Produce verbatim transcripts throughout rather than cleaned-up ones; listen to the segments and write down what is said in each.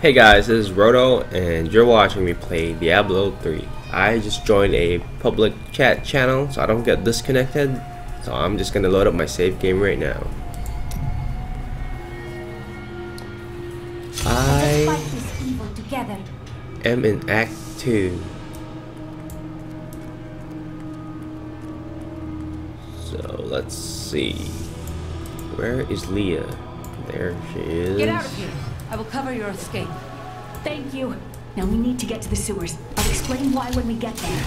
Hey guys, this is Roto and you're watching me play Diablo three. I just joined a public chat channel so I don't get disconnected, so I'm just gonna load up my save game right now. I am in Act two. So let's see. Where is Leah? There she is. Get out of here. I will cover your escape. Thank you. Now we need to get to the sewers. I'll explain why when we get there.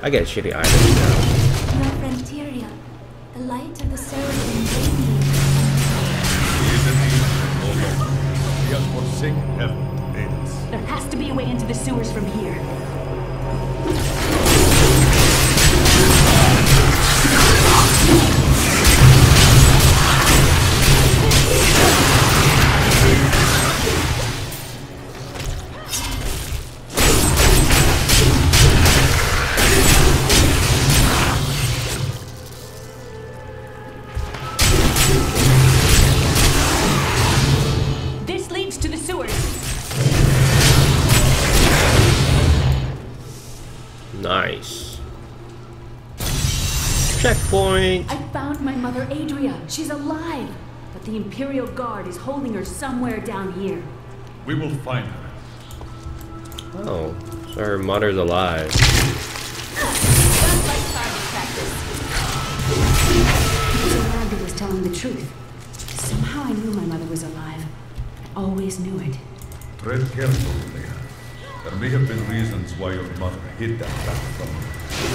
I get shitty items now. Your frontier, the light of the Cersei radiates. There has to be a way into the sewers from here. Checkpoint! I found my mother Adria. She's alive, but the Imperial Guard is holding her somewhere down here. We will find her. Oh, so her mother's alive. Zorander was telling the truth. Somehow I knew my mother was alive. I always knew it. Tread carefully, Leah. There may have been reasons why your mother hid that back from her. Do you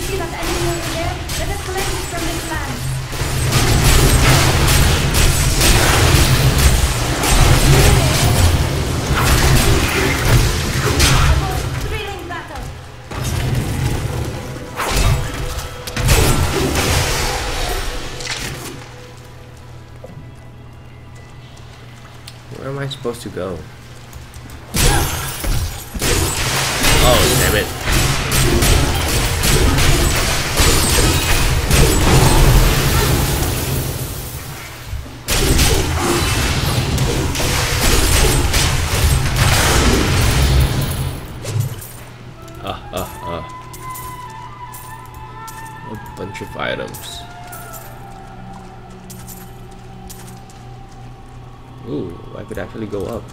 see that enemy over there? Let us collect it from this land. Where am I supposed to go? Oh, damn it. Of items. Ooh, I could actually go up.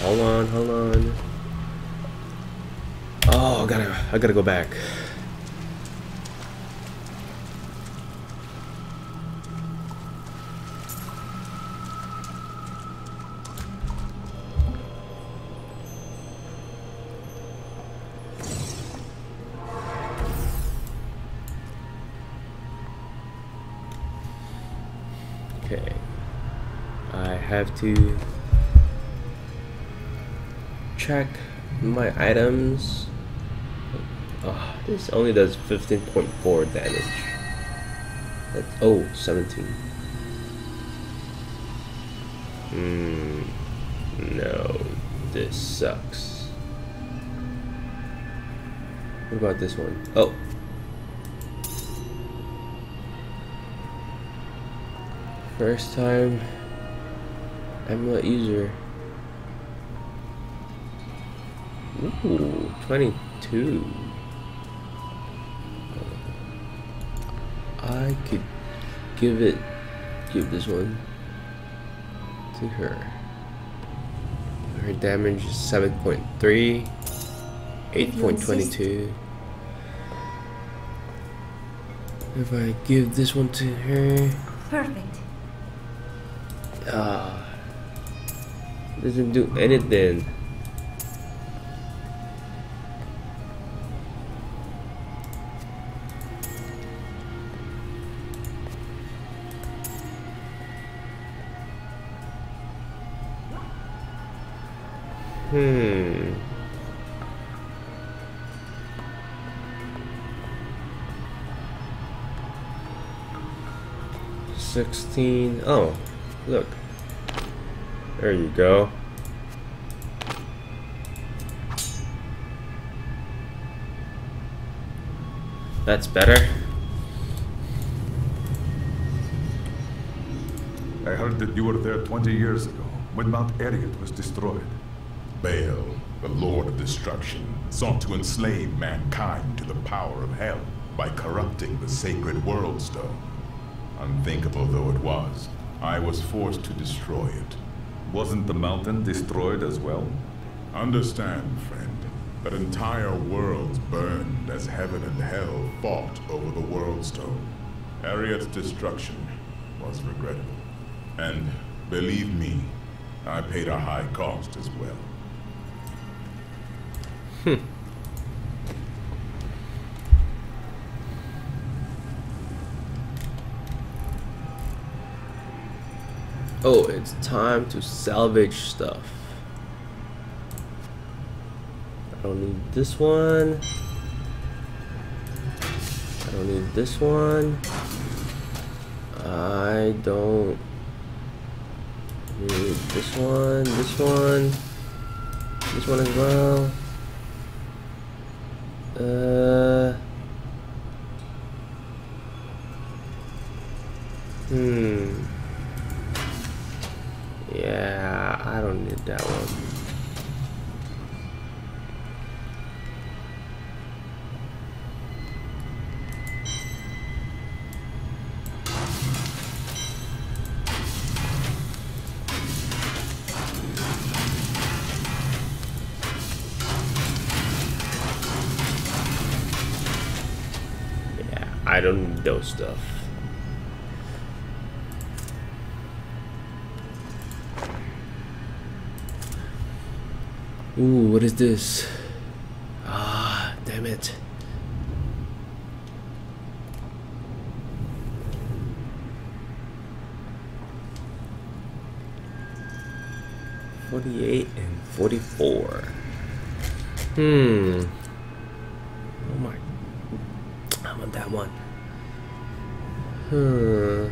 Hold on, hold on. Oh, I gotta, I gotta go back. Okay. I have to check my items. Oh, this only does fifteen point four damage. That's, oh, seventeen. Hmm. No, this sucks. What about this one? Oh. First time amulet user. Ooh, twenty-two. I could give it, give this one to her. Her damage is seven point three, eight point two two. If I give this one to her. Perfect. Ah, doesn't do anything. Hmm. Sixteen. Oh, look. There you go. That's better. I heard that you were there twenty years ago when Mount Arreat was destroyed. Baal, the Lord of Destruction, sought to enslave mankind to the power of hell by corrupting the sacred Worldstone. Unthinkable though it was, I was forced to destroy it. Wasn't the mountain destroyed as well? Understand, friend, that entire worlds burned as heaven and hell fought over the Worldstone. Arreat's destruction was regrettable. And, believe me, I paid a high cost as well. Hmm. Oh, it's time to salvage stuff. I don't need this one. I don't need this one. I don't need this one, this one, this one as well. Uh. Hmm. Yeah, I don't need that one. Yeah, I don't need those stuff. Ooh, what is this? Ah, damn it. Forty-eight and forty-four. Hmm. Oh my. I want that one. Hmm.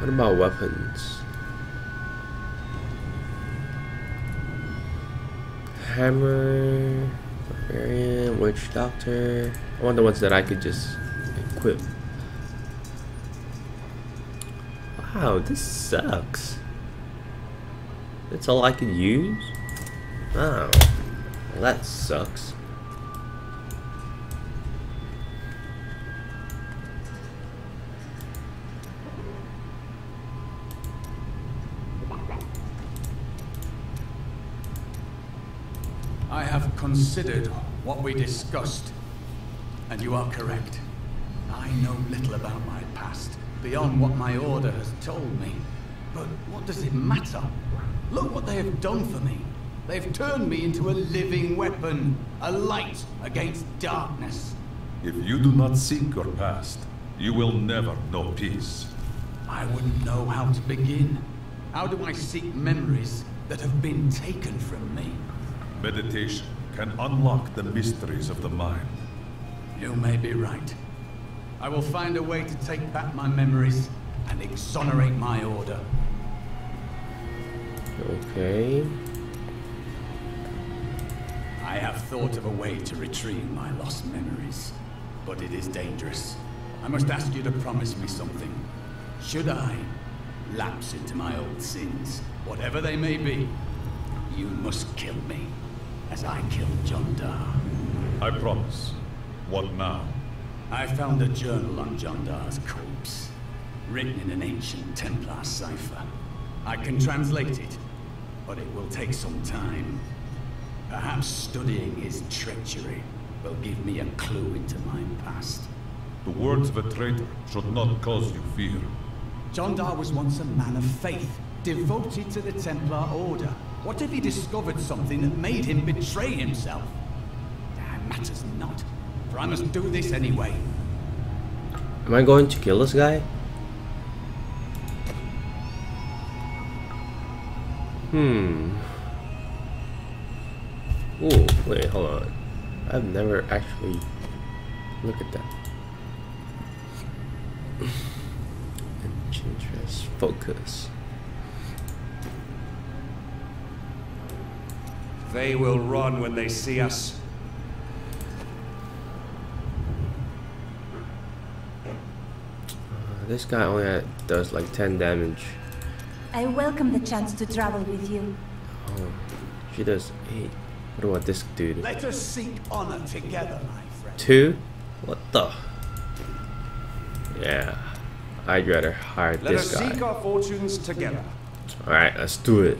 What about weapons? Hammer, barbarian, witch doctor. I want the ones that I could just equip. Wow, this sucks. That's all I can use? Wow, well, that sucks. Considered what we discussed, and you are correct. I know little about my past, beyond what my order has told me. But what does it matter? Look what they have done for me. They've turned me into a living weapon, a light against darkness. If you do not seek your past, you will never know peace. I wouldn't know how to begin. How do I seek memories that have been taken from me? Meditation can unlock the mysteries of the mind. You may be right. I will find a way to take back my memories and exonerate my order. Okay. I have thought of a way to retrieve my lost memories, but it is dangerous. I must ask you to promise me something. Should I lapse into my old sins, whatever they may be, you must kill me, as I killed Jondar. I promise. What now? I found a journal on Jondar's corpse, written in an ancient Templar cipher. I can translate it, but it will take some time. Perhaps studying his treachery will give me a clue into my past. The words of a traitor should not cause you fear. Jondar was once a man of faith, devoted to the Templar Order. What if he discovered something that made him betray himself? That matters not, for I must do this anyway. Am I going to kill this guy? Hmm. Ooh, wait, hold on. I've never actually... Look at that. Enchantress, focus. They will run when they see us. Uh, this guy only does like ten damage. I welcome the chance to travel with you. Oh, she does eight. What about this dude? Let us seek honor together, my friend. Two? What the? Yeah, I'd rather hire Let this us guy. Seek our fortunes together. All right, let's do it.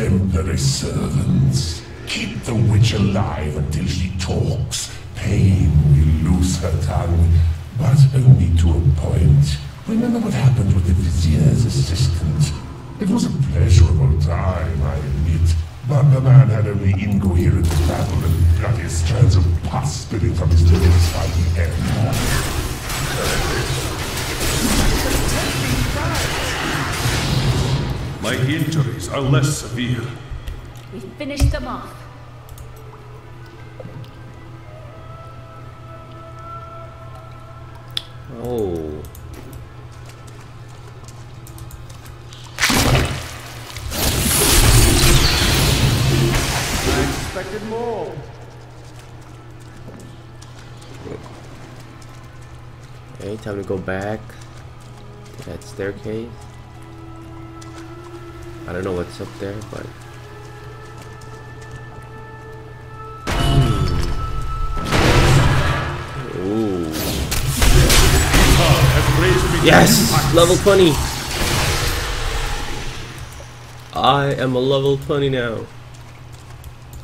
Exemplary servants, keep the witch alive until she talks. Pain will loose her tongue, but only to a point. Remember what happened with the vizier's assistant. It was a pleasurable time, I admit, but the man had only incoherent babble and bloody strands of pus spilling from his lips by the end. My injuries are less severe. We finished them off. Oh. I expected more. Okay, time to go back to that staircase. I don't know what's up there, but... Ooh. Yes! Level twenty! I am a level twenty now.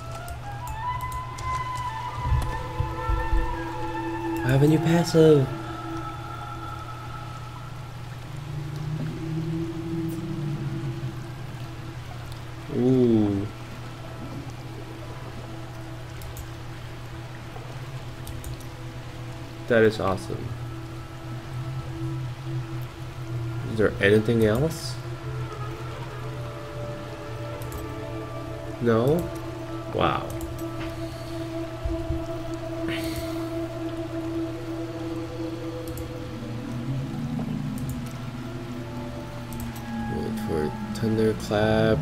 I have a new passive. Ooh. That is awesome. Is there anything else? No? Wow. Wait for thunderclap.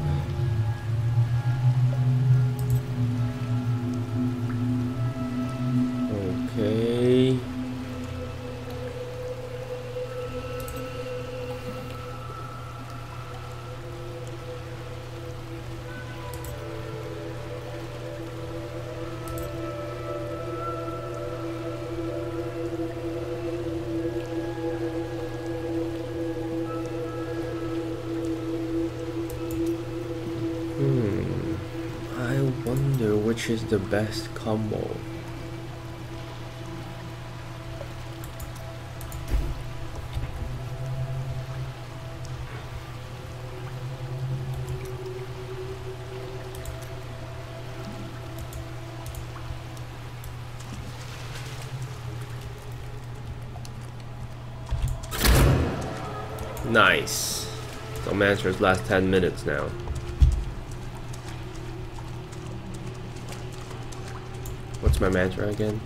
Okay. Hmm. I wonder which is the best combo. Nice. Domancer's last ten minutes now. What's my mantra again?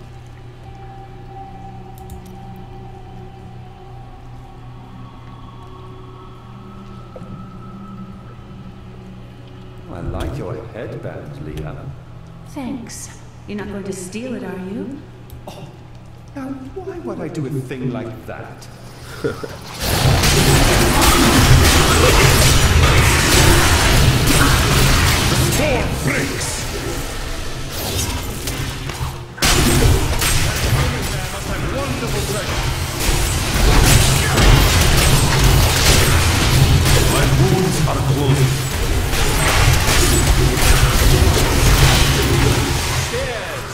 I like your headband, Leah. Thanks. You're not going to steal it, are you? Oh, now why would I do a thing like that? Storm breaks! My wounds are closing. Stairs.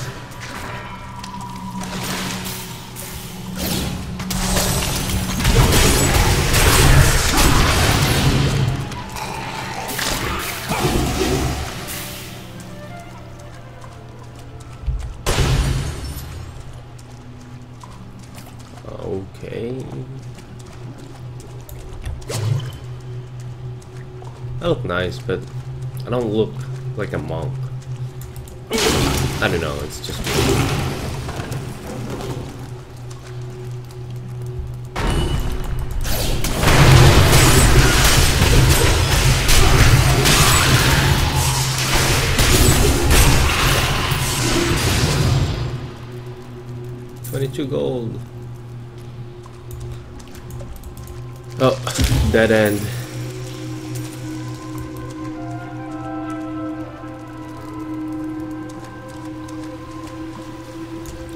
Okay. I look nice, but I don't look like a monk. I don't know, it's just me. twenty-two gold. Oh, dead end.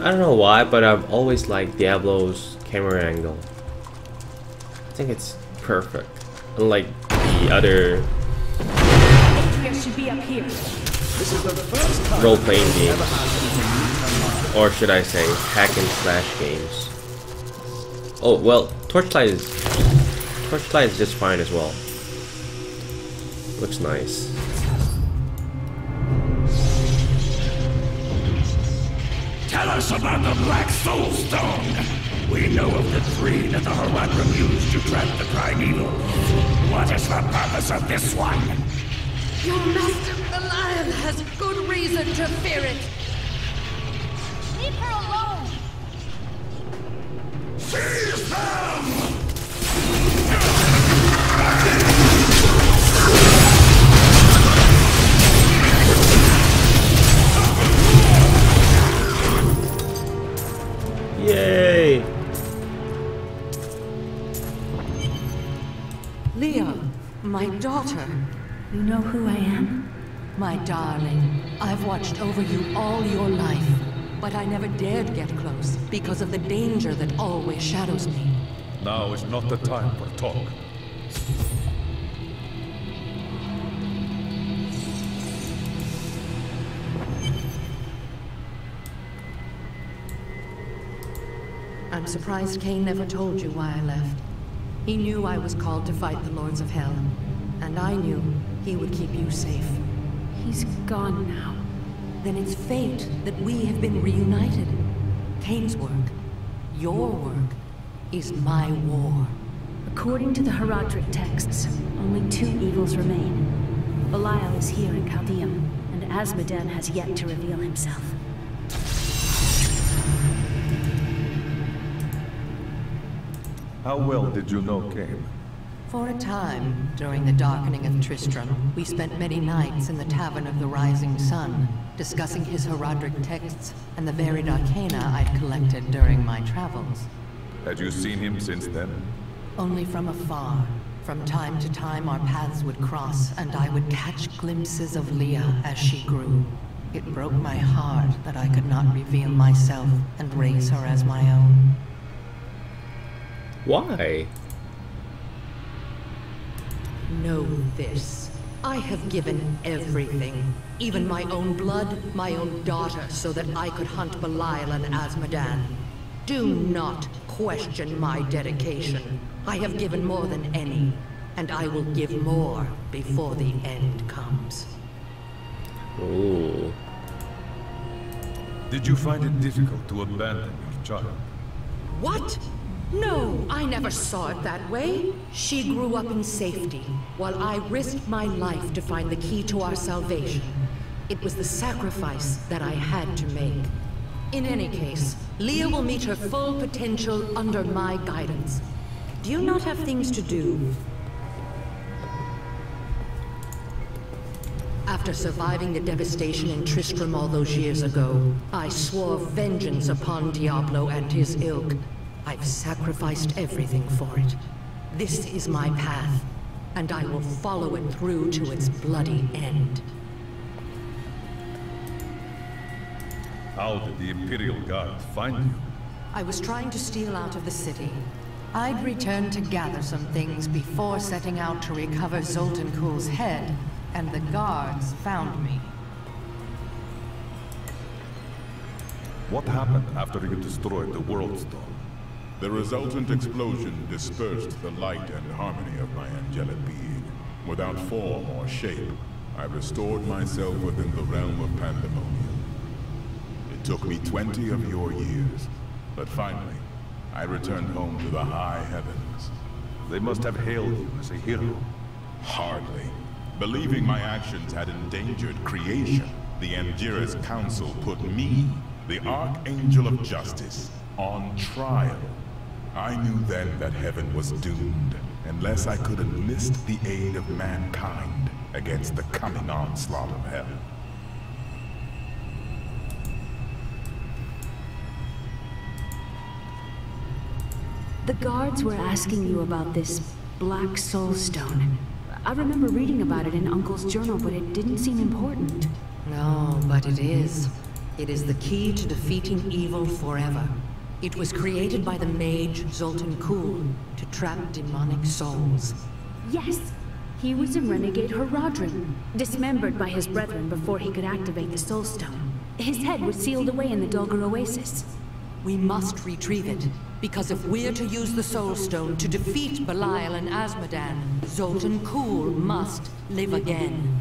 I don't know why, but I've always liked Diablo's camera angle. I think it's perfect. Unlike the other role-playing games. Or should I say, hack and slash games. Oh, well, Torchlight is... Torchlight is just fine as well. Looks nice. Tell us about the Black Soul Stone! We know of the three that the Horadrim used to trap the primeval. What is the purpose of this one? Your master, the Lion, has good reason to fear it. Leave her alone! Seize them! Yay! Leah, my daughter. You know who I am? My darling, I've watched over you all your life, but I never dared get close because of the danger that always shadows me. Now is not the time for talk. I'm surprised Kane never told you why I left. He knew I was called to fight the Lords of Hell, and I knew he would keep you safe. He's gone now. Then it's fate that we have been reunited. Kane's work, your work, is my war. According to the Herodric texts, only two evils remain. Belial is here in Caldeum, and Asmodan has yet to reveal himself. How well did you know Cain? For a time, during the darkening of Tristram, we spent many nights in the Tavern of the Rising Sun, discussing his Herodric texts and the varied arcana I'd collected during my travels. Had you seen him since then? Only from afar. From time to time our paths would cross, and I would catch glimpses of Leah as she grew. It broke my heart that I could not reveal myself and raise her as my own. Why? Know this. I have given everything, even my own blood, my own daughter, so that I could hunt Belial and Asmodan. Do not question my dedication. I have given more than any, and I will give more before the end comes. Oh. Did you find it difficult to abandon your child? What? No, I never saw it that way. She grew up in safety, while I risked my life to find the key to our salvation. It was the sacrifice that I had to make. In any case, Leah will meet her full potential under my guidance. Do you not have things to do? After surviving the devastation in Tristram all those years ago, I swore vengeance upon Diablo and his ilk. I've sacrificed everything for it. This is my path, and I will follow it through to its bloody end. How did the Imperial Guard find you? I was trying to steal out of the city. I'd returned to gather some things before setting out to recover Zoltun Kulle's head, and the guards found me. What happened after you destroyed the Worldstone? The resultant explosion dispersed the light and harmony of my angelic being. Without form or shape, I restored myself within the realm of pandemonium. It took me twenty of your years, but finally, I returned home to the high heavens. They must have hailed you as a hero. Hardly. Believing my actions had endangered creation, the Angiris Council put me, the Archangel of Justice, on trial. I knew then that heaven was doomed, unless I could enlist the aid of mankind against the coming onslaught of hell. The guards were asking you about this Black Soul Stone. I remember reading about it in Uncle's journal, but it didn't seem important. No, but it is. It is the key to defeating evil forever. It was created by the mage Zoltun Kulle to trap demonic souls. Yes! He was a renegade Horadrim, dismembered by his brethren before he could activate the Soul Stone. His head was sealed away in the Dolgar Oasis. We must retrieve it, because if we're to use the Soul Stone to defeat Belial and Asmodan, Zoltun Kulle must live again.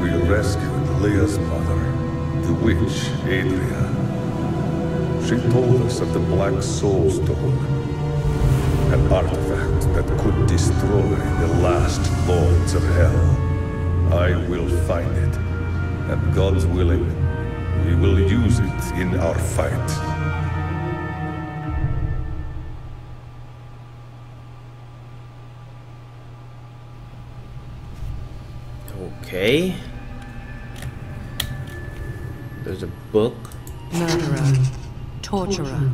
We rescued Leah's mother, the witch, Adria. She told us of the Black Soul Stone, an artifact that could destroy the last lords of hell. I will find it, and God's willing, we will use it in our fight. Okay. There's a book. Murderer, torturer,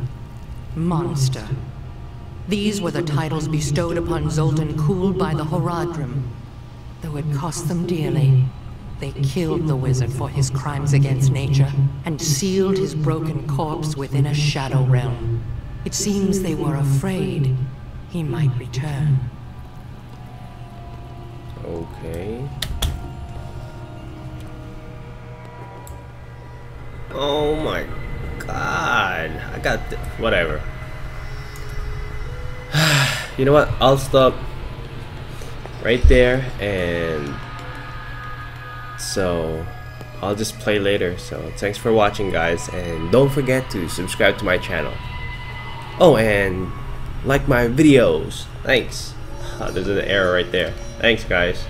monster. These were the titles bestowed upon Zoltun Kulle by the Horadrim. Though it cost them dearly, they killed the wizard for his crimes against nature and sealed his broken corpse within a shadow realm. It seems they were afraid he might return. Okay. Oh my god, I got th whatever. You know what, I'll stop right there, and so I'll just play later. So thanks for watching, guys, and don't forget to subscribe to my channel. Oh, and like my videos. Thanks. Oh, there's an error right there. Thanks, guys.